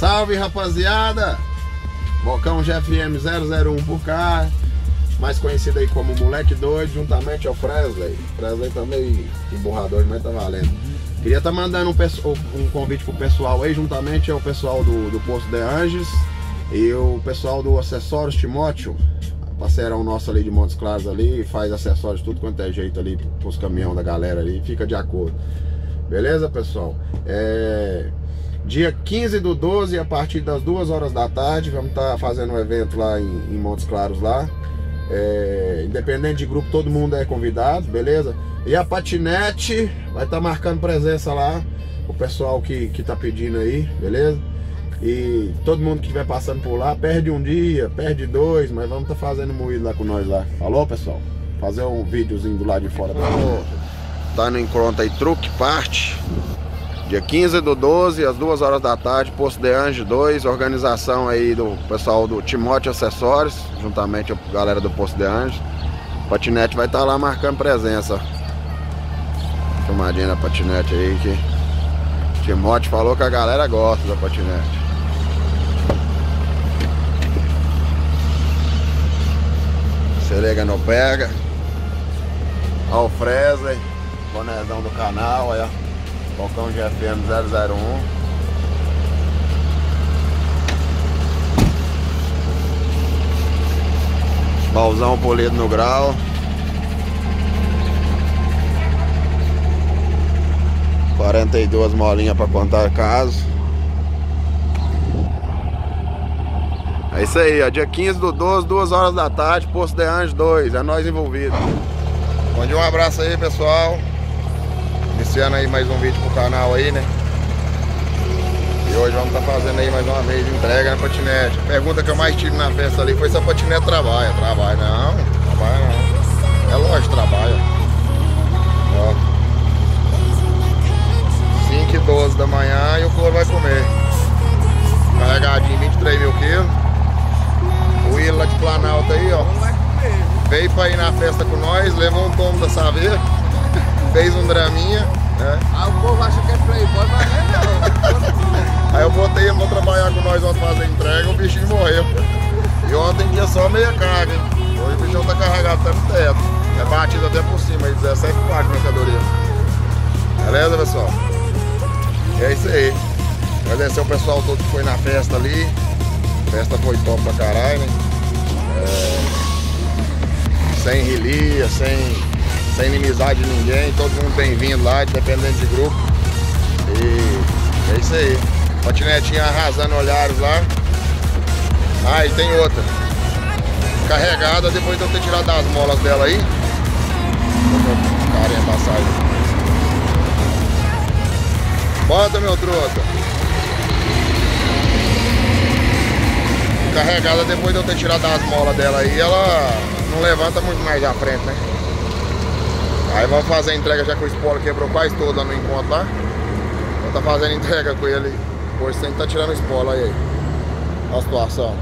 Salve, rapaziada! Bocão GFM 001 por cá, mais conhecido aí como Moleque Doido, juntamente ao Fresley. Fresley tá meio emburrador, mas tá valendo. Queria estar mandando um convite pro pessoal aí, juntamente ao pessoal do Poço de Anjos e o pessoal do Acessórios Timóteo, parceirão nosso ali de Montes Claros ali, faz acessórios tudo quanto é jeito ali pros caminhão da galera ali, fica de acordo. Beleza, pessoal? Dia 15/12, a partir das 2 horas da tarde, vamos estar fazendo um evento lá em Montes Claros lá. Independente de grupo, todo mundo é convidado, beleza? E a Patinete vai estar marcando presença lá, o pessoal que tá pedindo aí, beleza? E todo mundo que estiver passando por lá, perde um dia, perde dois, mas vamos estar fazendo moído lá com nós lá. Falou, pessoal? Fazer um videozinho do lado de fora. Tá no encontro aí, truque, parte. Dia 15/12, às 2 horas da tarde, Poço de Anjos 2, organização aí do pessoal do Timóteo Acessórios, juntamente com a galera do Poço de Anjos. Patinete vai estar lá marcando presença. Filmadinha da patinete aí, que Timóteo falou que a galera gosta da patinete. Celega não pega. Olha o Fresley, bonezão do canal, aí ó. Bocão GFM 001. Balsão polido no grau. R$42 molinha pra contar caso. É isso aí, ó. Dia 15/12, 2 horas da tarde, Poço de Anjos 2. É nós envolvidos. Bom dia, um abraço aí, pessoal. Iniciando aí mais um vídeo pro canal aí, né? E hoje vamos estar fazendo aí mais uma vez entrega na patinete. A pergunta que eu mais tive na festa ali foi se a patinete trabalha. Trabalha não, trabalha não. É lógico, trabalha. Ó. 5h12 da manhã e o couro vai comer. Carregadinho, 23.000 quilos. O Ilo lá de Planalto aí, ó. Veio pra ir na festa com nós, levou um tombo da saveira. Fez um draminha, né? Ah, o povo acha que é playboy, mas não. Aí eu botei ele pra trabalhar com nós ontem fazer entrega, o bichinho morreu. E ontem tinha só meia carga, hein? Hoje o bichão tá carregado até no teto. É batido até por cima, aí 17 quadros de mercadoria. Beleza, pessoal? E é isso aí. Agradecer o pessoal todo que foi na festa ali. A festa foi top pra caralho, né? Sem relia, sem inimizade de ninguém, todo mundo tem vindo lá, independente de grupo. E é isso aí. Patinetinha arrasando olhares lá. Ah, e tem outra. Carregada, depois de eu ter tirado as molas dela aí. Carinha passagem. Bota, meu truta. Carregada, depois de eu ter tirado as molas dela aí, ela não levanta muito mais à frente, né? Aí vamos fazer a entrega, já que o spoiler quebrou quase todo no encontro lá. Vamos tá fazendo entrega com ele. Hoje tem que tá tirando o spoiler aí. Olha a situação.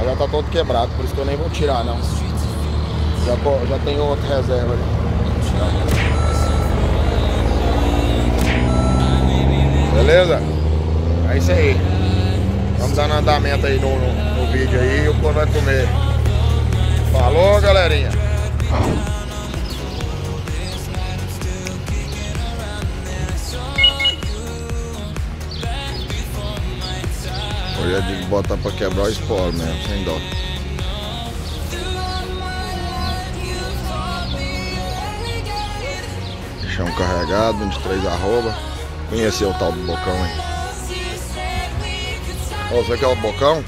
Aí já tá todo quebrado, por isso que eu nem vou tirar não. Já tem outra reserva ali. Beleza? É isso aí. Vamos dando andamento aí no vídeo aí e o povo vai comer. Falou, galerinha! Hoje eu digo botar pra quebrar o spoiler mesmo, sem dó. caixão carregado, 23 arroba. Conhecer o tal do bocão, hein? Ó, você quer o bocão?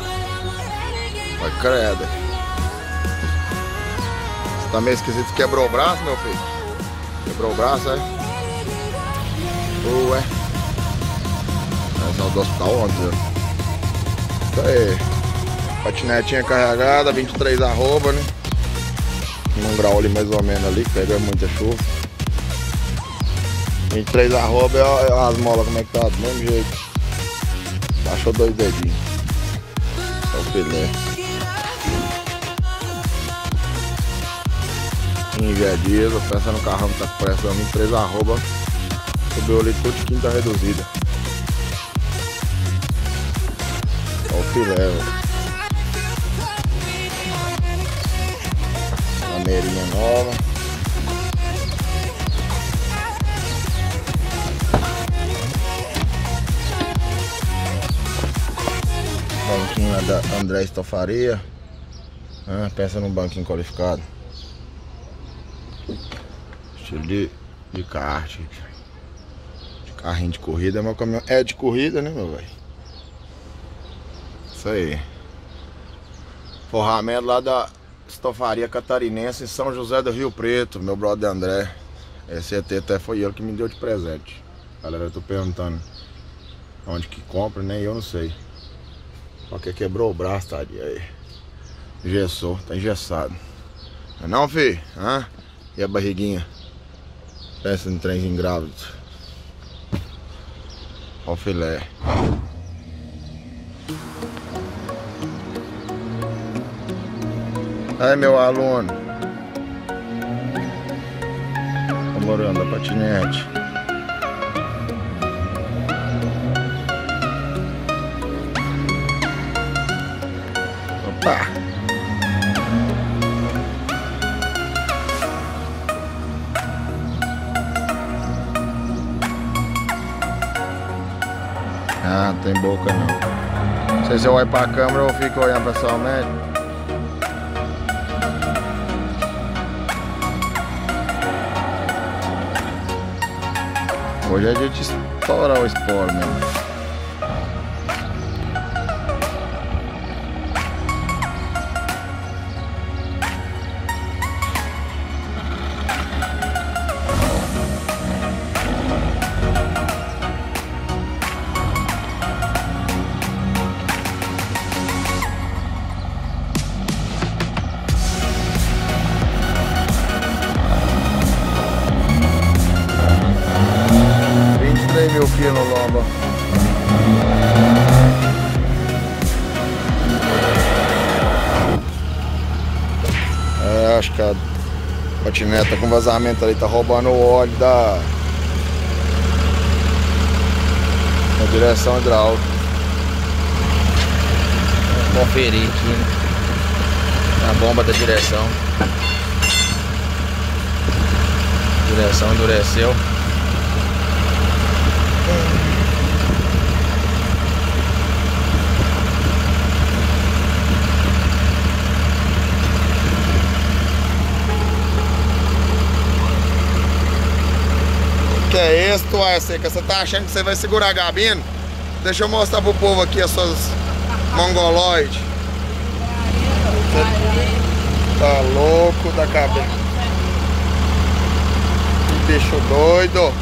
Vai, credo. Você tá meio esquisito, quebrou o braço, meu filho? Quebrou o braço, é? Ué. Essa é do hospital ontem. Tá aí. Patinetinha carregada, 23 arroba, né? Num grau ali mais ou menos ali, que pega muita chuva. 23 arroba é as molas, como é que tá? Do mesmo jeito. Baixou dois dedinhos. É o filé. Inverdias, a peça no carrão tá com pressão. 23 arroba. Subiu ali tudo de quinta reduzida. É o filé, velho. Maneirinha nova. Banquinho da André Estofaria. Ah, peça num banquinho qualificado. Estilo de kart. De carrinho de corrida. Meu caminhão é de corrida, né, meu velho? Isso aí. Forramento lá da Estofaria catarinense em São José do Rio Preto, meu brother André. Esse ET até foi ele que me deu de presente. Galera, eu tô perguntando onde que compra, nem eu não sei. Porque quebrou o braço, tadinho aí. Engessou, tá engessado. Não, filho? Hã? E a barriguinha? Peça no trenzinho grávido. Ó o filé. Ai, meu aluno. Tá morando a patinete. Opa! Ah, não tem boca não. Não sei se eu olho pra câmera ou fico olhando pessoalmente. Hoje a gente estoura o esporo mesmo. É, acho que a patineta com vazamento ali tá roubando o óleo da direção hidráulica. Vou conferir aqui, né? A bomba da direção. A direção endureceu. Que é isso, toalha seca? Você tá achando que você vai segurar a gabina? Deixa eu mostrar pro povo aqui as suas mongoloides. Tá louco da cabeça. Que bicho doido.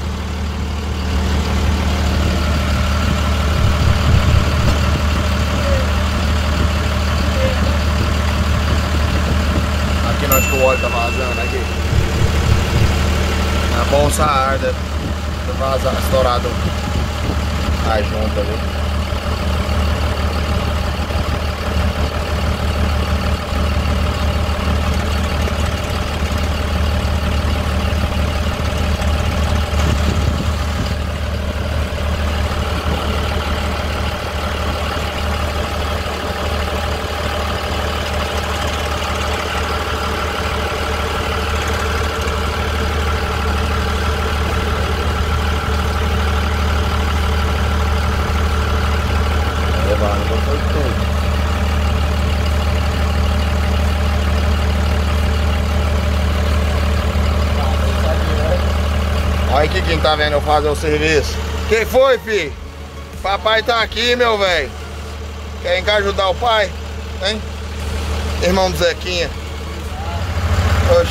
Aqui nós que o óleo tá vazando aqui. A bolsa arda. Vaza estourado a junta ali. Zequinha tá vendo eu fazer o serviço. Quem foi, fi? Papai tá aqui, meu velho. Querem cá ajudar o pai? Hein? Irmão do Zequinha. Oxi.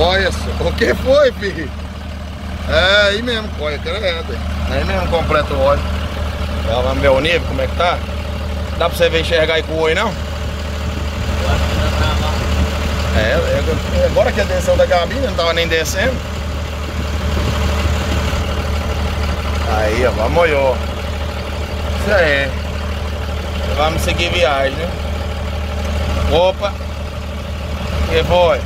Olha só, o que foi, filho? É aí mesmo, olha, credo. Aí mesmo completa o óleo. Vamos ver o nível, como é que tá? Dá pra você ver enxergar aí com o oi, não? Eu acho que ainda tá lá. É, agora que a tensão da cabine, não tava nem descendo. Aí, ó, vamos aí, ó. Isso aí. Vamos seguir viagem, né? Opa! O que foi?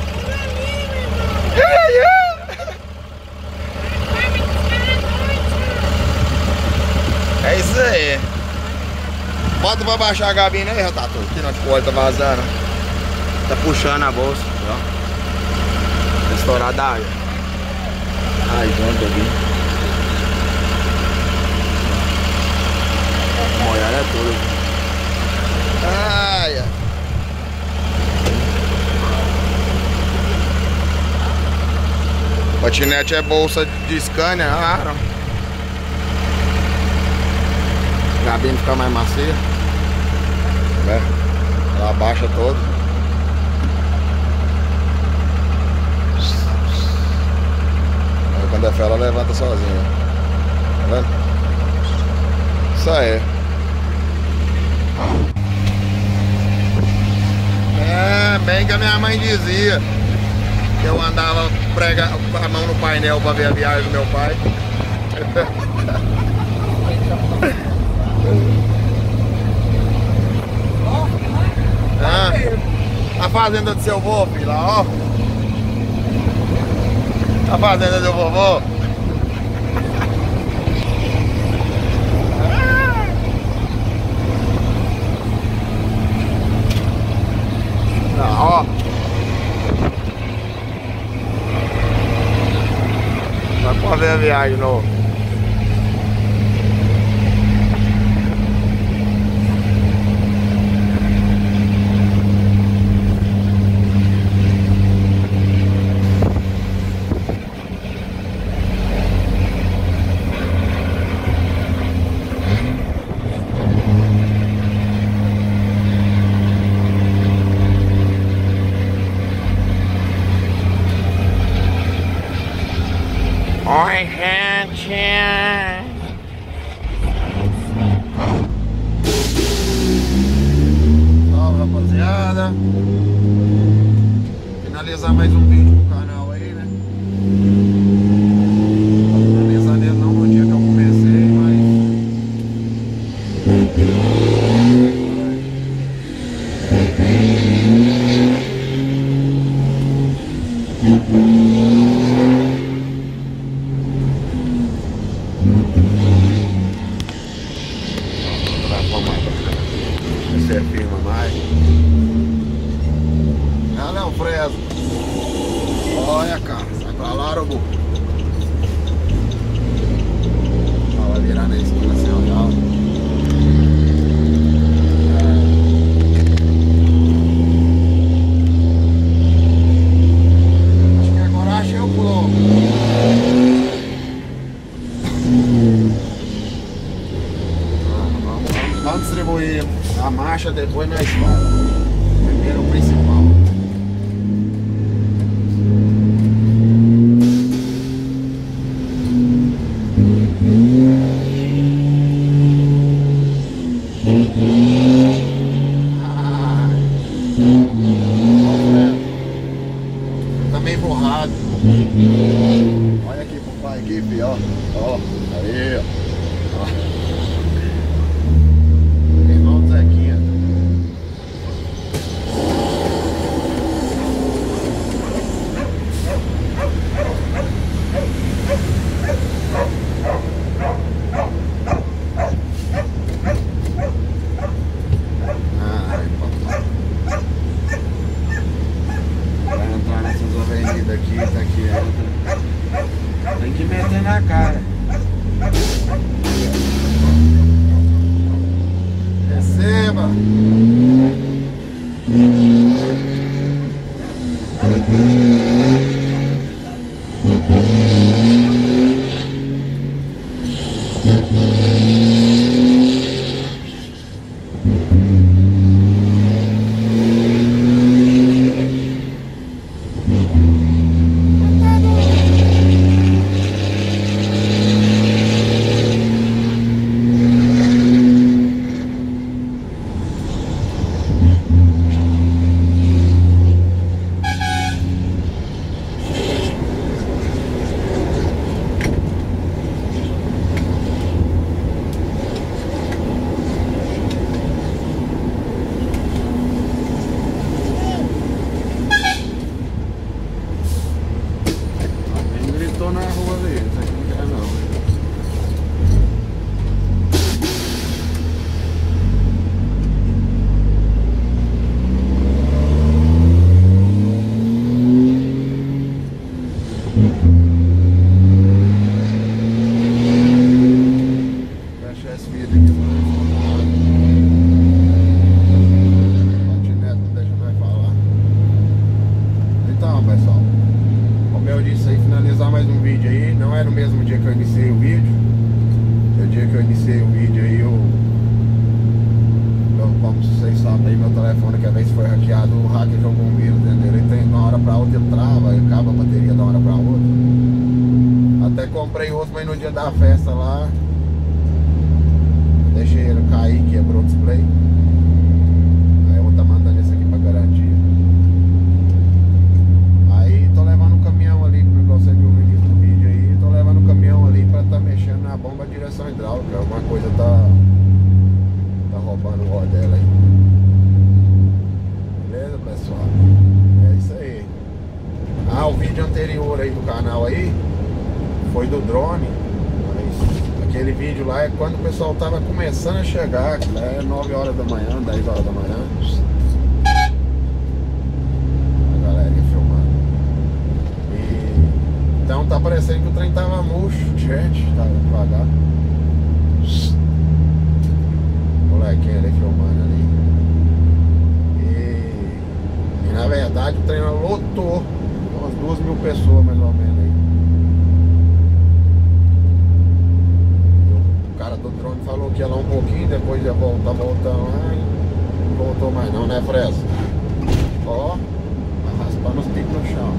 É isso aí. Bota pra baixar a gabina aí, Ratatu. Aqui não, tipo, o óleo tá vazando. Tá puxando a bolsa. Tá estourada a água. Ai, junto aqui. Molhada é tudo. Ai, Patinete é bolsa de Scania, raro. A cabine fica mais macia. É. Ela abaixa todo. Aí quando é fé, ela levanta sozinha. Tá vendo? Isso aí. É, bem que a minha mãe dizia. Eu andava prega a mão no painel pra ver a viagem do meu pai. Ah, a fazenda do seu vô, filho, lá, ó. A fazenda do vovô. Ah, ó. Vamos ver a viagem de novo. Oi, gente! Salve, rapaziada! Finalizar mais um vídeo pro canal aí, né? Finalizar mesmo não no dia que eu comecei, mas... Você firma mais. Ah, não, Fresley. Olha, cara, sai pra lá, Robo. Vai virar na esquina assim, ó. A marcha depois na espalda. Primeiro o principal. Também borrado. Olha aqui pro pai aqui, pior. Ó, aí, ó. Vai daqui. Tem que meter na cara. Receba! Da festa lá, deixei ele cair, quebrou o display. Aí eu vou estar mandando esse aqui pra garantia. Aí tô levando um caminhão ali, porque você viu no início do vídeo aí. Tô levando um caminhão ali pra tá mexendo na bomba de direção hidráulica. Alguma coisa tá roubando o rolo dela aí. Beleza, pessoal? É isso aí. Ah, o vídeo anterior aí do canal aí foi do drone, mas aquele vídeo lá é quando o pessoal tava começando a chegar, que é 9 horas da manhã, 10 horas da manhã. A galera ia filmando. E então tá parecendo que o trem tava murcho, gente, tava devagar. Molequinha ali filmando ali. E na verdade o trem lotou, umas 2.000 pessoas mais ou menos aí. O drone falou que ia lá um pouquinho, depois ia voltar, não voltou mais não, né, Fresley? Ó, raspando os picos no chão.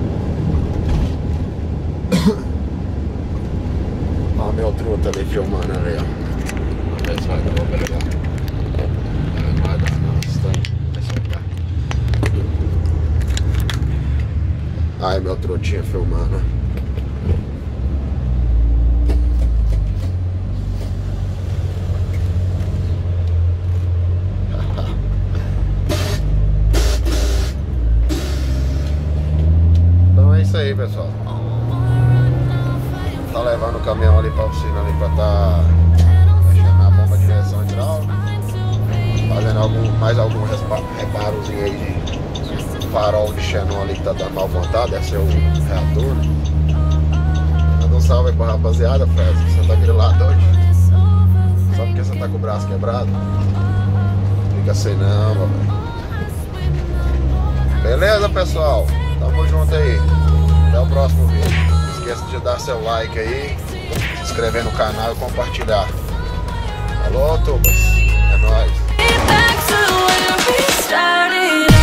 Ó, meu truta ali filmando ali, ó. Vamos ver se vai dar, vou pegar. Não vai dar não, esse trem. Vai soltar. Aí, meu trutinho filmando, ó. Aí, pessoal, tá levando o caminhão ali pra oficina ali pra tá mexendo na bomba de direção hidráulica, fazendo mais algum reparozinho aí de farol de xenon ali que tá dando mal vontade, esse é o reator, né? Manda um salve aí pra rapaziada, Fresley, você tá grilado hoje, só porque você tá com o braço quebrado, fica assim não, velho. Beleza, pessoal, tamo junto aí. Até o próximo vídeo. Não esqueça de dar seu like aí, se inscrever no canal e compartilhar. Alô, Tubas. É nóis.